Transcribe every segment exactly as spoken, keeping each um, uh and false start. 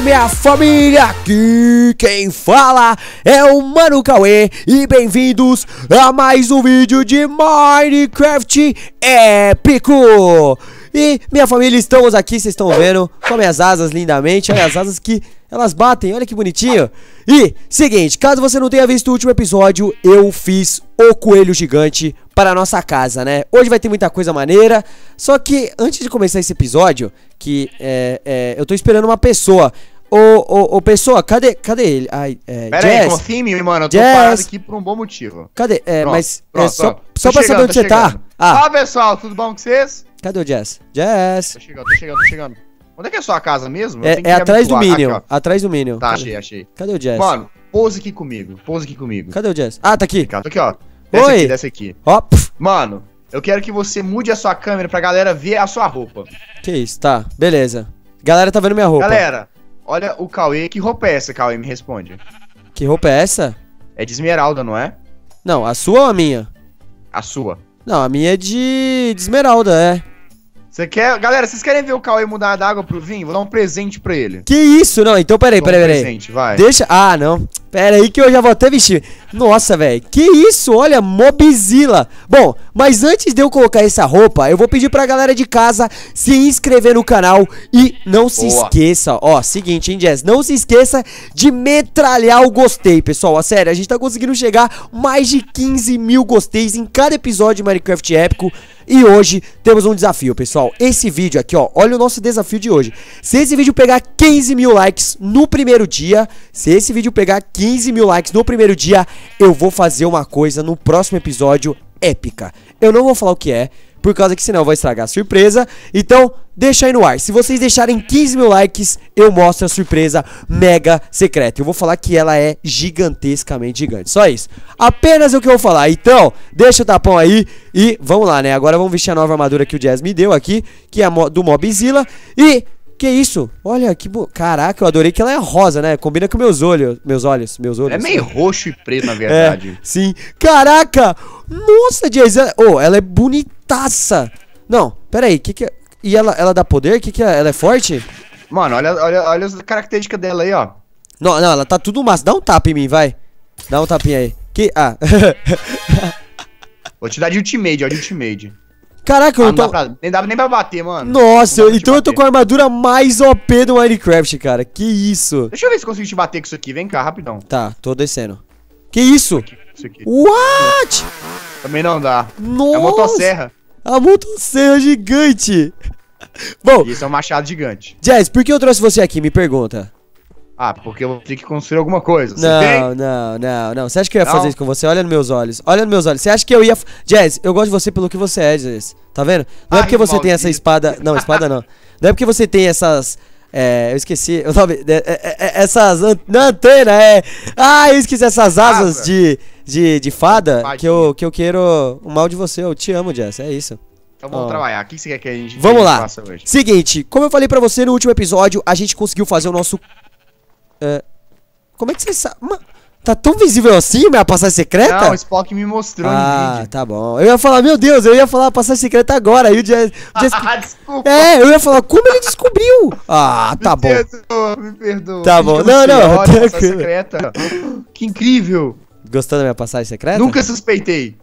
aí, minha família, aqui quem fala é o Mano Cauê e bem-vindos a mais um vídeo de Minecraft épico. E, minha família, estamos aqui, vocês estão vendo, com minhas asas lindamente, olha as asas que elas batem, olha que bonitinho. E, seguinte, caso você não tenha visto o último episódio, eu fiz o coelho gigante para a nossa casa, né? Hoje vai ter muita coisa maneira, só que antes de começar esse episódio, que é, é, eu tô esperando uma pessoa. Ô, ô, ô, pessoa, cadê, cadê ele? Ai, é, pera Jess, aí, confia em mim, mano, eu tô Jess. parado aqui por um bom motivo. Cadê? É, pronto, mas pronto, é, só, só pra chegando, saber onde você chegando. tá. Ah. Fala, pessoal, tudo bom com vocês? Cadê o Jess? Jess! Tô chegando, tô chegando, tô chegando. Onde é que é a sua casa mesmo? É, é atrás do Minion, aqui, atrás do Minion. Tá, cadê? achei, achei. Cadê o Jess? Mano, pousa aqui comigo, pousa aqui comigo. Cadê o Jess? Ah, tá aqui. Tô aqui, ó. Desce Oi. aqui, desce aqui. Ó. Mano, eu quero que você mude a sua câmera pra galera ver a sua roupa. Que isso, tá, beleza. Galera tá vendo minha roupa. Galera, olha o Cauê, que roupa é essa, Cauê? Me responde. Que roupa é essa? É de esmeralda, não é? Não, a sua ou a minha? A sua. Não, a minha é de, de esmeralda, é. Você quer... Galera, vocês querem ver o Cauê mudar da água pro vinho? Vou dar um presente pra ele. Que isso? Não, então peraí, peraí, peraí. Um presente, vai. Deixa... Ah, não. Pera aí que eu já vou até vestir. Nossa, velho. Que isso? Olha, Mobzilla. Bom, mas antes de eu colocar essa roupa, eu vou pedir pra galera de casa se inscrever no canal. E não se Boa. esqueça, ó, seguinte, hein, Jess? Não se esqueça de metralhar o gostei, pessoal. Ó, sério, a gente tá conseguindo chegar mais de quinze mil gosteis em cada episódio de Minecraft épico. E hoje temos um desafio, pessoal. Esse vídeo aqui, ó, olha o nosso desafio de hoje. Se esse vídeo pegar quinze mil likes no primeiro dia, se esse vídeo pegar quinze mil likes no primeiro dia, eu vou fazer uma coisa no próximo episódio épica. Eu não vou falar o que é, por causa que senão eu vou estragar a surpresa. Então, deixa aí no ar. Se vocês deixarem quinze mil likes, eu mostro a surpresa mega secreta. Eu vou falar que ela é gigantescamente gigante. Só isso. Apenas o que eu vou falar. Então, deixa o tapão aí e vamos lá, né? Agora vamos vestir a nova armadura que o Jazz me deu aqui, que é a do Mobzilla. E... Que isso? Olha, que bo... Caraca, eu adorei que ela é rosa, né? Combina com meus olhos, meus olhos, meus olhos. É meio roxo e preto, na verdade. É, sim. Caraca! Nossa, Jay-Z. Oh, ela é bonitaça. Não, pera aí, que que é... E ela, ela dá poder? Que que é? Ela é forte? Mano, olha, olha, olha as características dela aí, ó. Não, não, ela tá tudo massa. Dá um tapa em mim, vai. Dá um tapinha aí. Que... Ah. Vou te dar de ultimate, ó, de ultimate. Caraca, ah, eu tô... Dá pra... Nem dá nem pra bater, mano. Nossa, eu... então bater. eu tô com a armadura mais O P do Minecraft, cara. Que isso? Deixa eu ver se consigo te bater com isso aqui. Vem cá, rapidão. Tá, tô descendo. Que isso? Isso aqui, isso aqui. What? Também não dá. Nossa. É a motosserra. A motosserra gigante. Bom... Isso é um machado gigante. Jess, por que eu trouxe você aqui? Me pergunta. Ah, porque eu vou ter que construir alguma coisa. Você não, tem? não, não, não. Você acha que eu ia não. fazer isso com você? Olha nos meus olhos. Olha nos meus olhos. Você acha que eu ia... Jazz, eu gosto de você pelo que você é, Jazz. Tá vendo? Não Ai, é porque você maldito. tem essa espada... Não, espada não. Não é porque você tem essas... É... Eu esqueci... Eu tava... é, é, é, essas... An... Não, antena, é... Ah, eu esqueci essas asas Asa. de, de... De fada. Que eu, que eu quero o mal de você. Eu te amo, Jazz. É isso. Então vamos oh. trabalhar, o que você quer que a gente Vamos lá. faça hoje? Seguinte, como eu falei pra você no último episódio, a gente conseguiu fazer o nosso... É. Como é que você sabe? Mano, tá tão visível assim minha passagem secreta? Não, o Spock me mostrou ah, no vídeo. Ah, tá bom. Eu ia falar, meu Deus, eu ia falar a passagem secreta agora. Aí o Jess... Ah, desculpa. É, eu ia falar, como ele descobriu? Ah, tá me bom. Perdoa, me perdoa. Tá bom. Não, não. não olha, passagem secreta. Que incrível. Gostou da minha passagem secreta? Nunca suspeitei.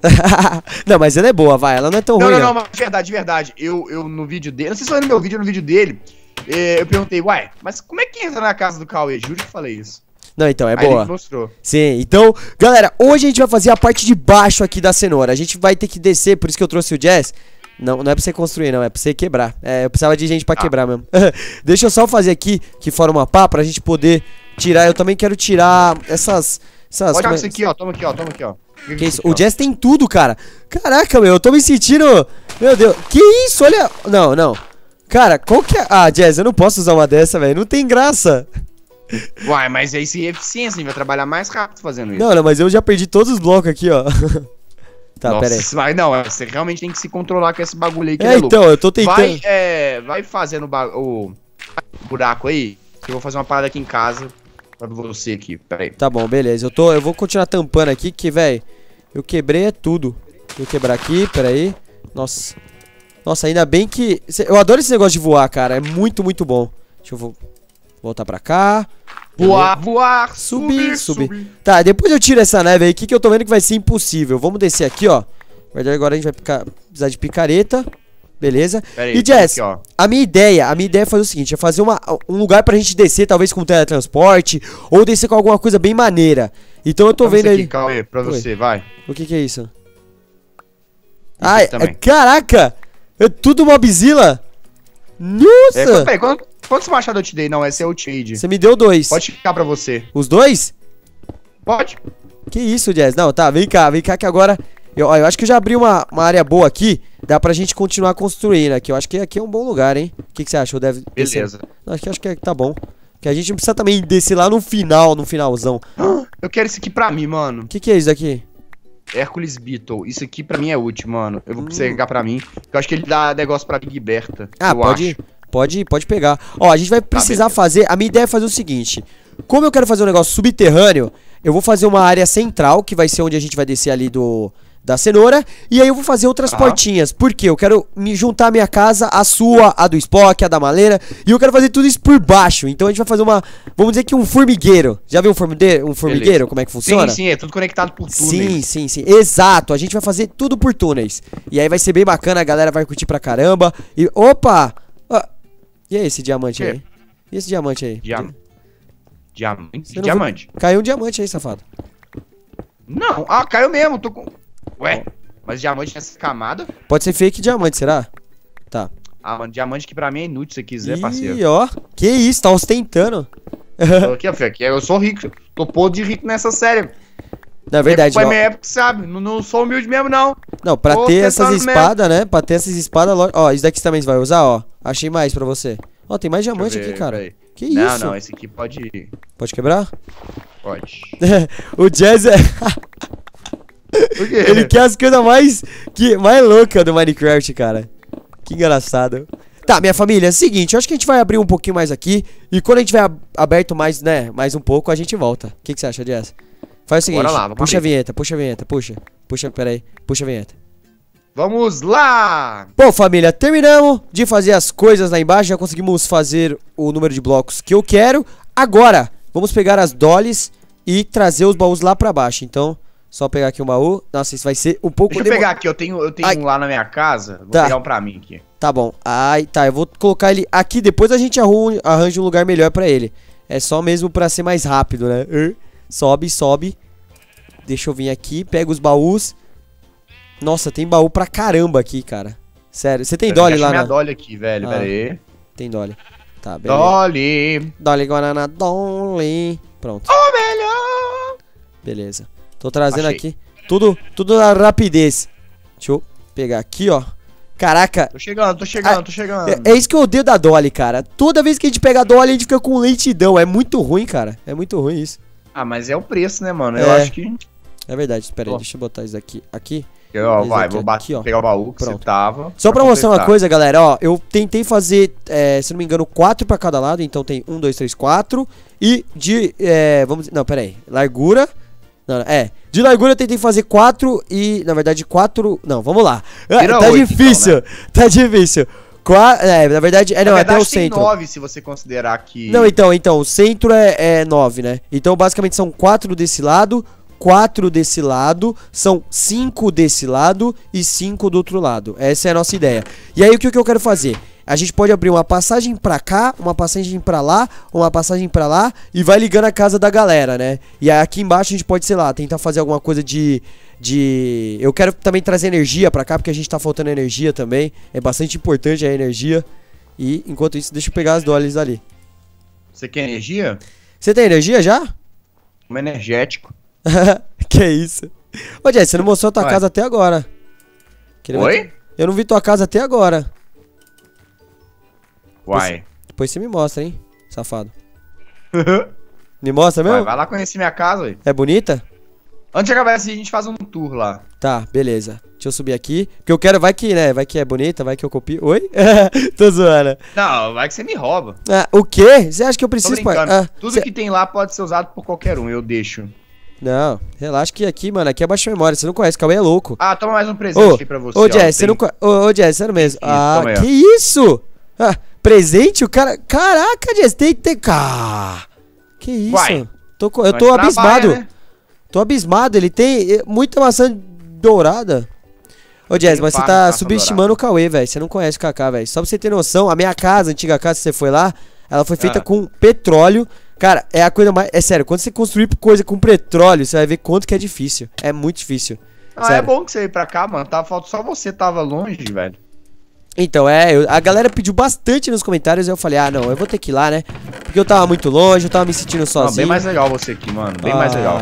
Não, mas ela é boa, vai. Ela não é tão não, ruim. Não, não, não. Mas verdade, verdade. Eu, eu no vídeo dele... Não sei se foi no meu vídeo ou no vídeo dele... Eu perguntei, uai, mas como é que entra na casa do Cauê? Juro que eu falei isso. Não, então, é Aí boa. Ele mostrou. Sim, então, galera, hoje a gente vai fazer a parte de baixo aqui da cenoura. A gente vai ter que descer, por isso que eu trouxe o Jazz. Não, não é pra você construir, não, é pra você quebrar. É, eu precisava de gente pra ah. quebrar mesmo. Deixa eu só fazer aqui, que forma uma pá, pra gente poder tirar. Eu também quero tirar essas... essas Pode tirar isso aqui, ó, toma aqui, ó, toma aqui, ó. Que que isso? Aqui, o Jazz tem tudo, cara. Caraca, meu, eu tô me sentindo... Meu Deus, que isso, olha... Não, não. Cara, qual que é... Ah, Jazz, eu não posso usar uma dessa, velho. Não tem graça. Uai, mas é isso, é eficiência. A gente vai trabalhar mais rápido fazendo isso. Não, não, mas eu já perdi todos os blocos aqui, ó. Tá, Nossa, pera aí. Vai, não, você realmente tem que se controlar com esse bagulho aí que é, é então, eu tô tentando... Vai, é, vai fazendo o buraco aí, que eu vou fazer uma parada aqui em casa pra você aqui, pera aí. Tá bom, beleza. Eu, tô, eu vou continuar tampando aqui, que, velho, eu quebrei tudo. Vou quebrar aqui, pera aí. Nossa... Nossa, ainda bem que... Eu adoro esse negócio de voar, cara. É muito, muito bom. Deixa eu voar. Voltar pra cá. Voar, voar, subir, subir, subir, subir. Tá, depois eu tiro essa neve aí aqui que eu tô vendo que vai ser impossível. Vamos descer aqui, ó. Agora a gente vai picar, precisar de picareta. Beleza. Aí, e Jess, aqui, a minha ideia, a minha ideia é fazer o seguinte, é fazer uma, um lugar pra gente descer, talvez com teletransporte, ou descer com alguma coisa bem maneira. Então eu tô vendo aí. Cauê, pra você, vai. O que que é isso? Ai, é, caraca! É tudo Mobzilla? Nossa! É, peraí, quanto, quantos machados eu te dei? Não, esse é o Shade. Você me deu dois. Pode ficar pra você. Os dois? Pode. Que isso, Jess? Não, tá, vem cá, vem cá que agora... Eu, eu acho que eu já abri uma, uma área boa aqui. Dá pra gente continuar construindo aqui. Eu acho que aqui é um bom lugar, hein? O que, que você acha? Eu deve... Beleza. Não, acho que, acho que tá bom. Porque a gente não precisa também descer lá no final, no finalzão. Eu quero isso aqui pra mim, mano. O que, que é isso daqui? Hércules Beetle. Isso aqui pra mim é útil, mano. Eu vou hum. pegar pra mim. Eu acho que ele dá negócio pra Big Bertha. Ah, pode, pode, pode pegar. Ó, a gente vai precisar ah, fazer... A minha ideia é fazer o seguinte. Como eu quero fazer um negócio subterrâneo, eu vou fazer uma área central, que vai ser onde a gente vai descer ali do... da cenoura, e aí eu vou fazer outras uhum. portinhas, porque eu quero me juntar a minha casa, a sua, a do Spock, a da Maleira, e eu quero fazer tudo isso por baixo. Então a gente vai fazer uma, vamos dizer que um formigueiro. Já viu um formigueiro, um formigueiro como é que funciona? Sim, sim, é tudo conectado por túneis. Sim, sim, sim, exato, a gente vai fazer tudo por túneis. E aí vai ser bem bacana, a galera vai curtir pra caramba. E, opa! Ah, e aí esse diamante aí? E esse diamante aí? Diam diamante? Diamante. Viu? Caiu um diamante aí, safado. Não, ah, caiu mesmo, tô com... Ué, mas diamante nessa camada? Pode ser fake diamante, será? Tá. Ah, mano, diamante que pra mim é inútil se quiser, parceiro. Ih, ó, que isso, tá ostentando. Aqui, ó, filho, aqui, eu sou rico, tô podre de rico nessa série. Na verdade, foi minha época, sabe, não, não sou humilde mesmo, não. Não, pra ter essas espadas, né, pra ter essas espadas, ó, isso daqui também você vai usar, ó. Achei mais pra você. Ó, tem mais diamante aqui, cara. Que isso? Não, não, esse aqui pode... Pode quebrar? Pode. O Jazz é... Ele quer as coisas mais, que, mais loucas do Minecraft, cara. Que engraçado. Tá, minha família, é o seguinte, eu acho que a gente vai abrir um pouquinho mais aqui. E quando a gente vai aberto mais, né, mais um pouco, a gente volta. O que, que você acha, Jess? Faz o seguinte, bora lá, puxa a vinheta, puxa a vinheta, puxa. Puxa, peraí, puxa a vinheta. Vamos lá! Bom, família, terminamos de fazer as coisas lá embaixo. Já conseguimos fazer o número de blocos que eu quero. Agora, vamos pegar as dollies e trazer os baús lá pra baixo, então... Só pegar aqui um baú. Nossa, isso vai ser um pouco... Deixa eu pegar aqui, eu tenho, eu tenho um lá na minha casa. Vou tá. pegar um pra mim aqui. Tá bom. Ai, tá, eu vou colocar ele aqui. Depois a gente arruma, arranja um lugar melhor pra ele. É só mesmo pra ser mais rápido, né? Uh, sobe, sobe. Deixa eu vir aqui, pega os baús. Nossa, tem baú pra caramba aqui, cara. Sério, você tem dolly lá, né? Eu minha dolly aqui, velho, ah, pera aí. Tem dolly. Tá, beleza. Dolly. Dolly, guaraná, dolly. Pronto. O melhor. Beleza. Tô trazendo Achei. aqui tudo, tudo na rapidez. Deixa eu pegar aqui, ó. Caraca. Tô chegando, tô chegando, a, tô chegando. É, é isso que eu odeio da dolly, cara. Toda vez que a gente pega a dolly, a gente fica com lentidão. É muito ruim, cara. É muito ruim isso. Ah, mas é o preço, né, mano? É. Eu acho que... É verdade. Espera aí, oh. deixa eu botar isso daqui. Aqui. Ó, vai, aqui, vou bater, aqui, pegar o baú que Pronto. você tava. Só pra, pra mostrar uma coisa, galera, ó. Eu tentei fazer, é, se não me engano, quatro pra cada lado. Então tem um, dois, três, quatro. E de... É, vamos... Não, pera aí. Largura... Não, é, de largura eu tentei fazer quatro e, na verdade, quatro... Não, vamos lá. Ah, tá, oito, difícil, então, né? Tá difícil, tá difícil. É, na verdade, é, não, na verdade, até o centro. nove se você considerar que... Não, então, então, o centro é nove, é né? Então, basicamente, são quatro desse lado, quatro desse lado, são cinco desse lado e cinco do outro lado. Essa é a nossa ideia. E aí, o que, o que eu quero fazer? A gente pode abrir uma passagem pra cá, uma passagem pra lá, uma passagem pra lá e vai ligando a casa da galera, né? E aqui embaixo a gente pode, sei lá, tentar fazer alguma coisa de... de... Eu quero também trazer energia pra cá, porque a gente tá faltando energia também. É bastante importante a energia. E enquanto isso, deixa eu pegar as dólares ali. Você quer energia? Você tem energia já? Um energético. Que isso? Ô, Jess, você não mostrou a tua Oi. casa até agora. Queria Oi? Ver... Eu não vi tua casa até agora. Uai. Depois você me mostra, hein, safado. Me mostra mesmo? Uai, vai lá conhecer minha casa, ué. É bonita? Antes de acabar assim, a gente faz um tour lá. Tá, beleza. Deixa eu subir aqui. Porque eu quero, vai que, né, vai que é bonita, vai que eu copio. Oi? Tô zoando. Não, vai que você me rouba. Ah, o quê? Você acha que eu preciso... Ah, Tudo cê... que tem lá pode ser usado por qualquer um, eu deixo. Não, relaxa que aqui, mano, aqui é baixa memória, você não conhece, o Cauê é louco. Ah, toma mais um presente oh, aí pra você. Ô, Jess, você não conhece, ô, Jess, sério mesmo. Isso, ah, que é isso? Ah, Presente? O cara... Caraca, Jess, tem que ter... Cá. Que isso? Uai, tô, eu tô trabalha, abismado. Né? Tô abismado. Ele tem muita maçã dourada. Ô, Jess, mas você tá subestimando dourada. O Cauê, velho. Você não conhece o Kaká, velho. Só pra você ter noção, a minha casa, a antiga casa, você foi lá, ela foi feita ah. com petróleo. Cara, é a coisa mais... É sério, quando você construir coisa com petróleo, você vai ver quanto que é difícil. É muito difícil. Ah, sério. É bom que você veio pra cá, mano. Tava falta só você tava longe, velho. Então, é, eu, a galera pediu bastante nos comentários e eu falei, ah, não, eu vou ter que ir lá, né? Porque eu tava muito longe, eu tava me sentindo sozinho. Não, bem mais legal você aqui, mano. Bem ah, mais legal.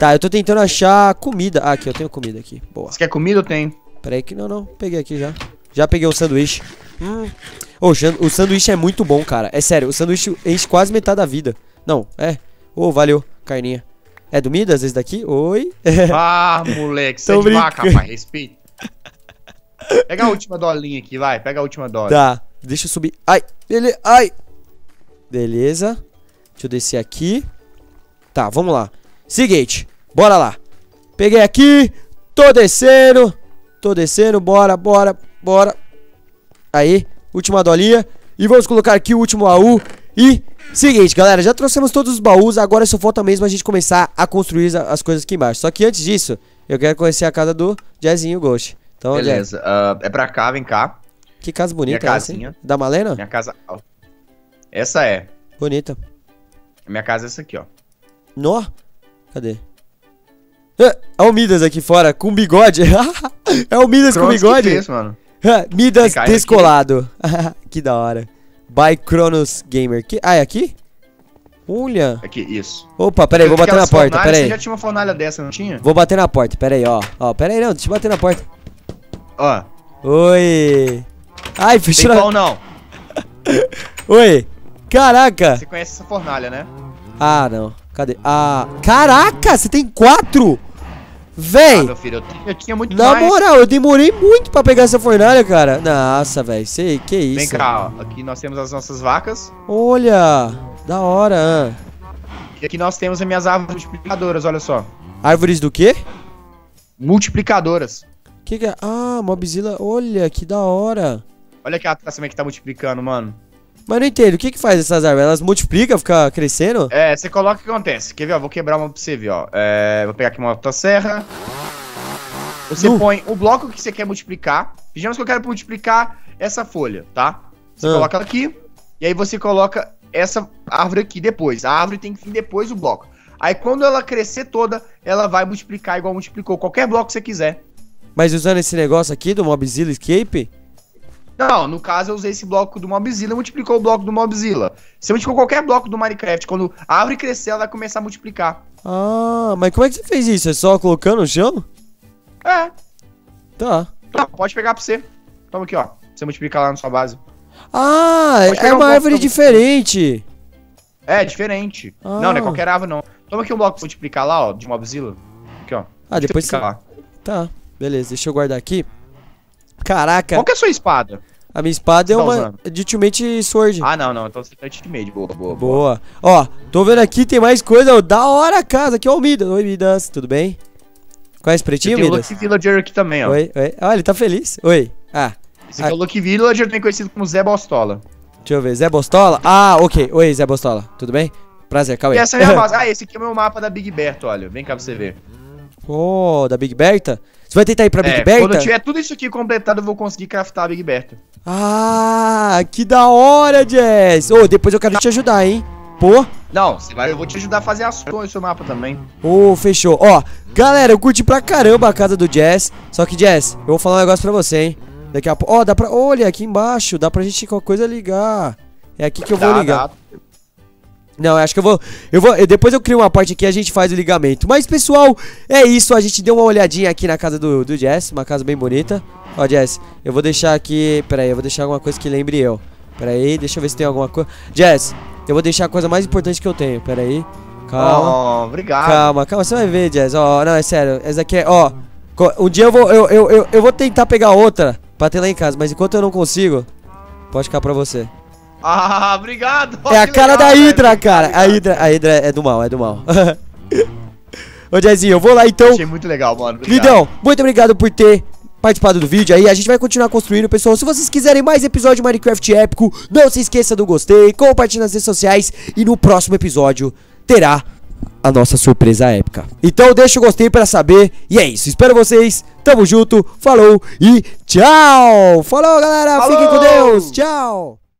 Tá, eu tô tentando achar comida. Ah, aqui, eu tenho comida aqui. Boa. Você quer comida ou tem? Peraí que não, não. Peguei aqui já. Já peguei o sanduíche. Hum... Oh, o sanduíche é muito bom, cara. É sério, o sanduíche enche quase metade da vida. Não, é. Ô, oh, valeu, carninha. É do Midas esse daqui? Oi. Ah, moleque, você é de vaca, rapaz. Respeita. Pega a última dolinha aqui, vai. Pega a última dolinha. Tá, deixa eu subir. Ai, ele... Ai. Beleza. Deixa eu descer aqui. Tá, vamos lá. Seguinte, bora lá. Peguei aqui. Tô descendo. Tô descendo, bora, bora, bora. Aí. Última dolinha. E vamos colocar aqui o último baú. E seguinte, galera, já trouxemos todos os baús. Agora só falta mesmo a gente começar a construir as coisas aqui embaixo. Só que antes disso, eu quero conhecer a casa do Jazzinho Ghost. Então, beleza. Uh, é pra cá, vem cá. Que casa bonita minha é essa, hein? Da Malena? Minha casa... Essa é. Bonita. Minha casa é essa aqui, ó. Nó? Cadê? Ah, é o Midas aqui fora, com bigode. É o Midas Cronos com bigode. Que fez, mano. Midas descolado. Que da hora. By Kronos Gamer. Que... Ah, é aqui? Olha. Aqui, isso. Opa, peraí, vou bater na porta, peraí. Você já tinha uma fornalha dessa, não tinha? Vou bater na porta, peraí, ó. Ó, peraí, não, deixa eu bater na porta. Ó. Oi. Ai, fechou. Tem pau não. Oi. Caraca. Você conhece essa fornalha, né? Ah, não. Cadê? Ah. Caraca, você tem quatro? Véi, ah, meu filho, eu, tinha, eu tinha muito na mais. Moral, eu demorei muito pra pegar essa fornalha, cara. Nossa, véi, sei, que isso. Vem cá, ó. Aqui nós temos as nossas vacas. Olha, da hora. E aqui nós temos as minhas árvores multiplicadoras, olha só. Árvores do quê? Multiplicadoras. Que que é? Ah, Mobzilla, olha, que da hora. Olha aqui atrás também que tá multiplicando, mano. Mas não entendo, o que que faz essas árvores? Elas multiplicam, fica crescendo? É, você coloca o que acontece. Quer ver, ó? Vou quebrar uma pra você ver, ó. É, vou pegar aqui uma motosserra. Você uh. põe o bloco que você quer multiplicar. Vejamos que eu quero multiplicar essa folha, tá? Você uh. coloca ela aqui. E aí você coloca essa árvore aqui depois. A árvore tem que vir depois o bloco. Aí quando ela crescer toda, ela vai multiplicar igual multiplicou. Qualquer bloco que você quiser. Mas usando esse negócio aqui do Mobzilla Escape... Não, no caso eu usei esse bloco do Mobzilla e multiplicou o bloco do Mobzilla. Você multiplicou qualquer bloco do Minecraft, quando a árvore crescer ela vai começar a multiplicar. Ah, mas como é que você fez isso? É só colocando no chão? É. Tá. Tá, pode pegar pra você. Toma aqui, ó. Você multiplica lá na sua base. Ah, é uma um árvore diferente. É, diferente. Ah. Não, não é qualquer árvore não. Toma aqui um bloco pra multiplicar lá, ó, de Mobzilla. Aqui, ó. Ah, depois você... Lá. Tá, beleza, deixa eu guardar aqui. Caraca. Qual que é a sua espada? A minha espada é uma de Ultimate Sword. Ah, não, não. Então você tá de Ultimate. Boa, boa, boa. Boa. Ó, tô vendo aqui, tem mais coisa. Ó, da hora a casa. Aqui é o Midas. Oi, Midas. Tudo bem? Conhece pretinho, Midas? Tem o Luke Villager aqui também, ó. Oi, oi. Ah, ele tá feliz. Oi. Ah. Esse aqui é o Luke Villager, também conhecido como Zé Bostola. Deixa eu ver. Zé Bostola? Ah, ok. Oi, Zé Bostola. Tudo bem? Prazer, Cauê. E essa é a minha base. Ah, esse aqui é o meu mapa da Big Bertha, olha. Vem cá pra você ver. Oh, da Big Bertha? Você vai tentar ir pra Big é, Bertha? Quando eu tiver tudo isso aqui completado, eu vou conseguir craftar a Big Bertha. Ah, que da hora, Jess! Ô, oh, depois eu quero te ajudar, hein? Pô. Não, você vai, eu vou te ajudar a fazer as coisas, seu mapa também. Ô, oh, fechou. Ó, oh, galera, eu curti pra caramba a casa do Jess. Só que, Jess, eu vou falar um negócio pra você, hein? Daqui a pouco... Ó, oh, dá pra... Olha, aqui embaixo, dá pra gente qualquer coisa ligar. É aqui que eu vou dá, ligar. Dá. Não, acho que eu vou, eu vou... Eu depois eu crio uma parte aqui e a gente faz o ligamento. Mas, pessoal, é isso. A gente deu uma olhadinha aqui na casa do, do Jess. Uma casa bem bonita. Ó, Jess, eu vou deixar aqui... Pera aí, eu vou deixar alguma coisa que lembre eu. Pera aí, deixa eu ver se tem alguma coisa... Jess, eu vou deixar a coisa mais importante que eu tenho. Pera aí. Calma. Oh, obrigado. Calma, calma. Você vai ver, Jess. Ó, oh, não, é sério. Essa aqui é... Ó, um dia eu vou... Eu, eu, eu, eu vou tentar pegar outra pra ter lá em casa. Mas enquanto eu não consigo, pode ficar pra você. Ah, obrigado! É a cara legal, da Hydra, velho. Cara! A Hydra, a Hydra é do mal, é do mal. Ô, Jazzinho, eu vou lá então. Achei muito legal, mano. Obrigado. Lidão, muito obrigado por ter participado do vídeo aí. A gente vai continuar construindo, pessoal. Se vocês quiserem mais episódio de Minecraft épico, não se esqueça do gostei, compartilhe nas redes sociais. E no próximo episódio terá a nossa surpresa épica. Então deixa o gostei pra saber. E é isso, espero vocês. Tamo junto, falou e tchau. Falou, galera, falou. Fiquem com Deus, tchau.